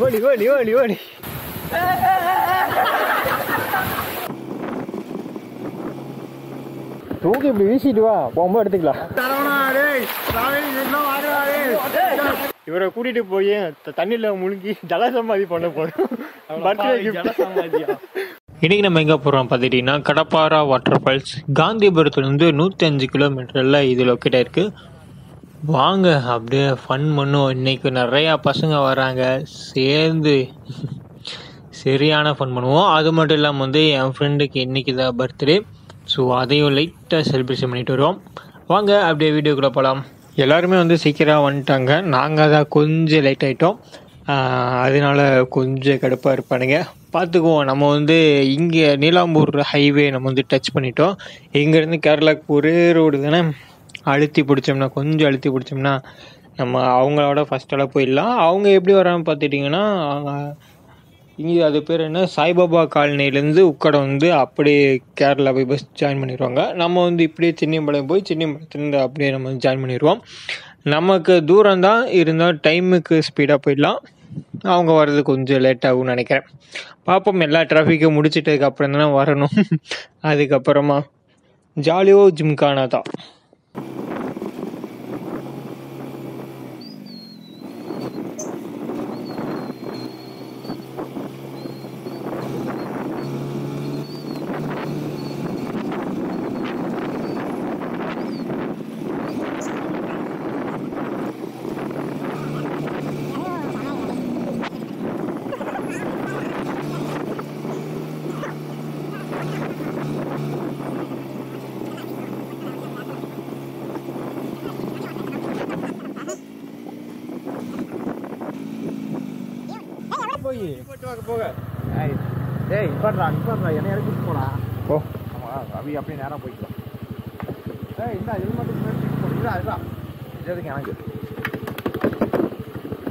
Holy, holy, holy, holy. Don't give me easy to have one more thing. You were a good boy, the Tanila Mulki, Jalasamadi for the boy. But இன்றைக்கி நம்ம எங்கே போகிறோம் பார்த்துட்டிங்கன்னா கடப்பாரா water falls காந்திபுரத்துலேருந்து 105 கிலோமீட்டரில் இது locate ஆயிருக்கு. வாங்க அப்படியே ஃபன் பண்ணுவோம். இன்றைக்கி நிறையா பசங்க வராங்க, சேர்ந்து சரியான ஃபன் பண்ணுவோம். அது மட்டும் இல்லாமல் வந்து என் ஃப்ரெண்டுக்கு இன்றைக்கி தான் பர்த்டே, ஸோ அதையும் லைட்டாக செலிப்ரேஷன் பண்ணிட்டு வருவோம். வாங்க அப்படியே வீடியோக்குள்ளே போகலாம். எல்லாருமே வந்து சீக்கிரம் வந்துட்டாங்க, நாங்கள் தான் கொஞ்சம் லேட் ஆகிட்டோம், அதனால கொஞ்சம் கடுப்பாக இருப்பானுங்க, பார்த்துக்குவோம். நம்ம வந்து இங்கே நீலாம்பூர் ஹைவே நம்ம வந்து டச் பண்ணிட்டோம். இங்கேருந்து கேரளாவுக்கு ஒரே ரோடு தானே, கொஞ்சம் அழுத்தி பிடிச்சோம்னா நம்ம அவங்களோட ஃபஸ்ட்டால் போயிடலாம். அவங்க எப்படி வராமல் பார்த்துட்டிங்கன்னா, இங்கே அது பேர் என்ன, சாய்பாபா காலனிலேருந்து உட்கடை வந்து அப்படியே கேரளா போய் பஸ் ஜாயின் பண்ணிடுவாங்க. நம்ம வந்து இப்படியே சென்னியம்பாளையம் போய் சென்னியம்பாளையத்துலேருந்து அப்படியே நம்ம வந்து ஜாயின் பண்ணிடுவோம். நமக்கு தூரம்தான் இருந்தால் டைமுக்கு ஸ்பீடாக போயிடலாம். அவங்க வர்றது கொஞ்சம் லேட் ஆகும்னு நினைக்கிறேன். பார்ப்போம், எல்லா டிராஃபிக்கும் முடிச்சிட்டதுக்கு அப்புறம் தானே வரணும். அதுக்கப்புறமா ஜாலியோ ஜிம்கானா தான்.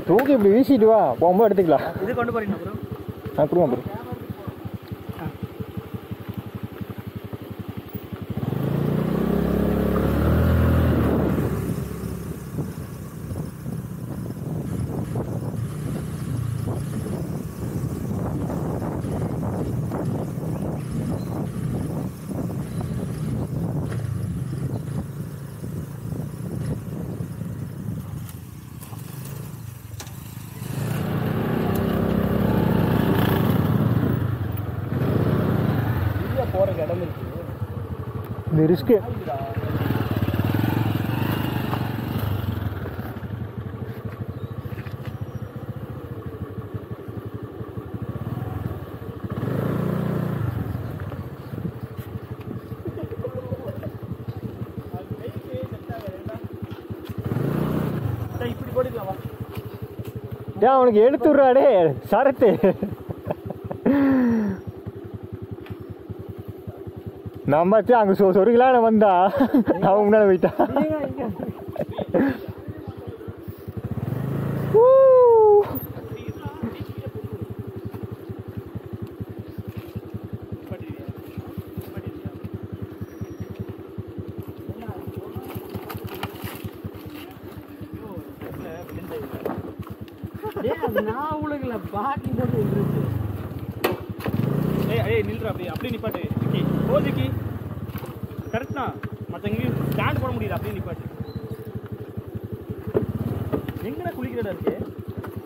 தூக்கி இப்படி வீசிட்டு வா, போகும்போது எடுத்துக்கலாம். இது கொண்டு போறீங்களா? நான் கொடுங்க ப்ரோ. ரிஸ்க் அவனுக்கு எடுத்துடுறாடே சரத்து. நம்மச்சு அங்கே சொருக்கலாம் வந்தா அவன் முன்னாடி போயிட்டா.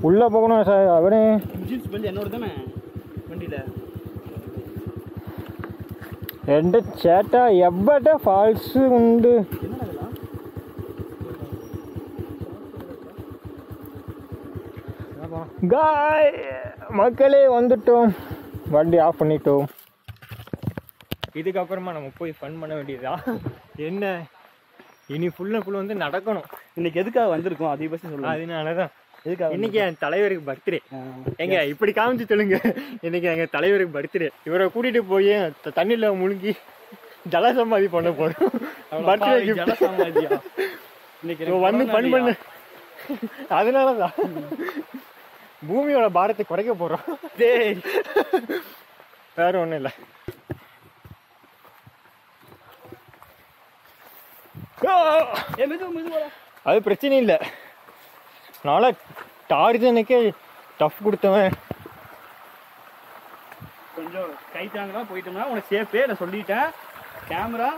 உள்ள போகணும் சார். அவனே இன்ஜின் ஸ்மெல் என்னோட தானே வண்டியில. ரெண்டு சேட்டா எவ்வளோ ஃபால்ஸ் உண்டு. காய் மக்களே வந்துட்டோம், வண்டி ஆஃப் பண்ணிட்டோம். இதுக்கப்புறமா நம்ம போய் ஃபன் பண்ண வேண்டியதா என்ன, இனி ஃபுல் அண்ட் ஃபுல் வந்து நடக்கணும். இன்னைக்கு எதுக்காக வந்திருக்கோம் அதிகபட்சம் சொல்லலாம். அதனாலதான் இன்னைக்கு என் தலைவருக்கு பர்த்டே. எங்க இப்படி காமிச்சு சொல்லுங்க, இன்னைக்கு எங்க தலைவருக்கு பர்த்டே. இவரை கூட்டிட்டு போய் தண்ணியில முழுங்கி ஜலசமாதி பண்ண போறோம். பர்த்டே அதனாலதான் பூமியோட பாரத்தை குறைக்க போறோம். வேற ஒண்ணும் இல்ல. அது பிரச்சனை இல்லை. நாளை டார்ஜனுக்கே டஃப் கொடுத்தவன். கொஞ்சம் கை தாங்கலாம் போயிட்டோம்னா உனக்கு சேஃபே. நான் சொல்லிட்டேன் கேமரா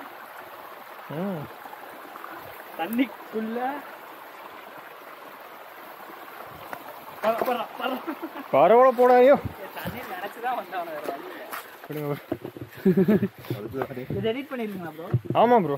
தண்ணிக்குள்ள பரவல போடாயோ தண்ணி நினைச்சுதான் வந்தாங்க. ஆமா ப்ரோ,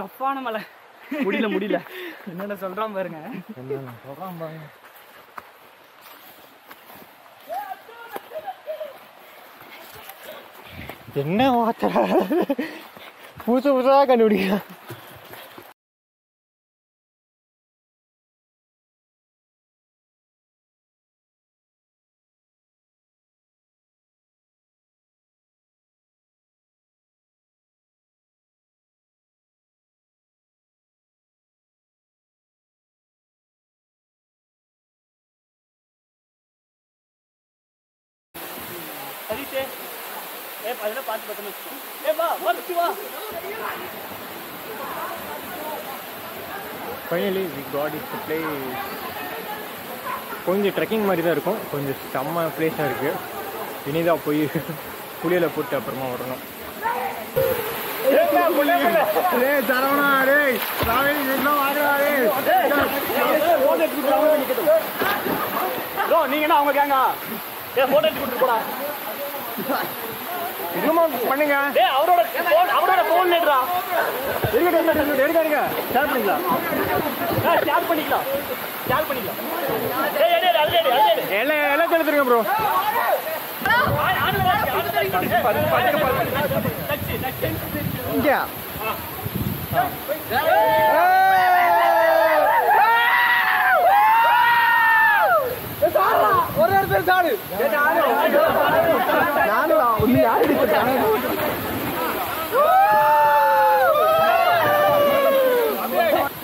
தப்பான மலை முடியல முடியல. என்னென்ன சொல்றான் பாருங்க. என்ன வார்த்தை புதுசு புதுசாக கண்டுபிடிக்கலாம். சரிட்டே ஏ பதில பாத்து பத்தமா ஏ வா வா விட்டு வா. Finally we got is the place. கொஞ்சம் ட்ரெக்கிங் மாதிரி தான் இருக்கும். கொஞ்சம் செம்ம பிளேஸாக இருக்குது. இனிதான் போய் புளியில் போட்டு அப்புறமா வரணும். நீங்கன்னா அவங்க கேங்க போட்டோ எடுத்து கொடுத்துட்டு போடா. என்னமா பண்ணுங்க? டேய் அவரோட அவரோட ஃபோன் எடுடா. எடுங்க ஷேர் பண்ணிக்கலாம். ஷேர் பண்ணிக்கலாம் ஷேர் பண்ணிக்கலாம். டேய் டேய் அடடே எல்ல எல்ல தெளித்துங்க bro. இங்க ஒரு இடத்துல சாடு. நீ யாரு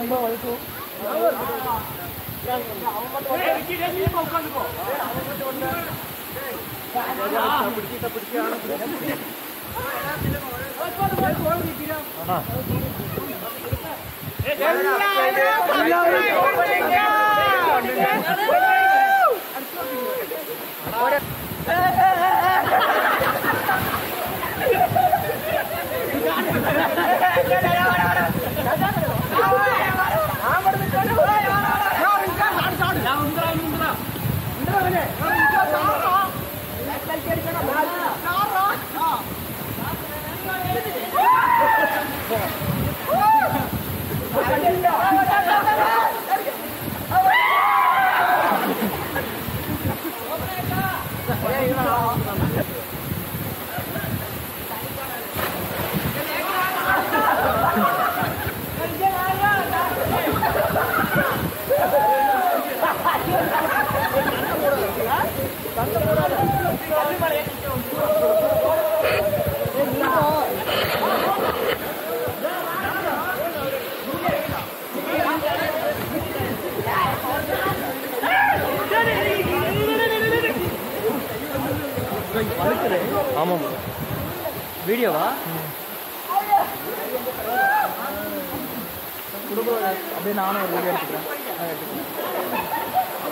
ரொம்ப வலிக்கும். ஆமாம் வீடியோவா அப்படியே நானும் ஒரு வீடியோ எடுத்துக்கிறேன்.